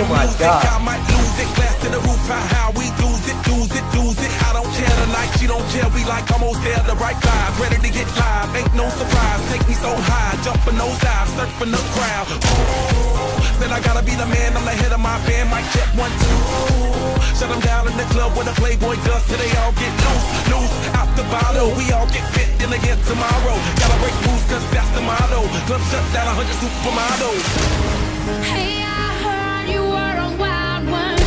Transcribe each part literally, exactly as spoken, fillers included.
oh my God. I might lose it, glass to the roof, how we lose it, lose it, lose it. I don't care tonight, she don't care, we like almost there, the right vibe, ready to get live, ain't no surprise, take me so high, jumping those dives, surfing the crowd. Oh, said I gotta be the man, I'm the head of my band, mic check one, two. Shut them down in the club where the Playboy does, till they all get loose, loose, out the bottle, we all get fit, then again tomorrow, gotta break rules, cause that's the motto, club shut down, a hundred supermodels. Hey, I heard you were a wild one.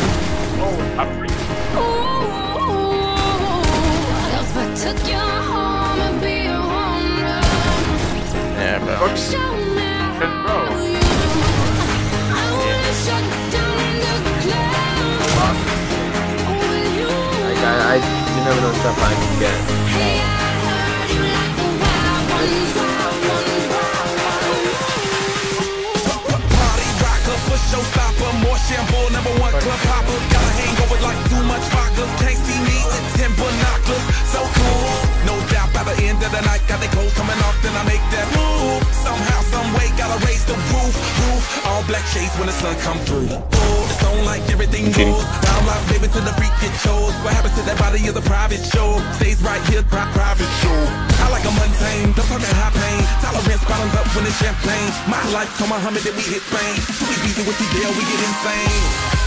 Oh, I'm free. Ooh, if I took you home and be a home run. Yeah, bro. Show me how you. I wanna shut down the cloud. With you. Like, I, I, you never know stuff I can get. Hey, I heard you like the wild ones, wild ones, wild ones. Party rocker for showstopper, more shampoo, number one club hopper. Got a hangover like too much vodka. Can't see me with ten binoculars, so cool. No doubt by the end of the night, got the cold coming off, then I make that move. Somehow, some way, gotta raise the roof, roof. All black shades when the sun come through. Oh, it's on like everything goes. Down like baby to the freak it shows. What happens to that body is a private show. Stays right here, pri private show. I like a mundane, don't talk that high pain. Tolerance bottoms up when it's champagne. My life, come on, Muhammad, then we hit Spain. Too easy with you, deal, we get insane.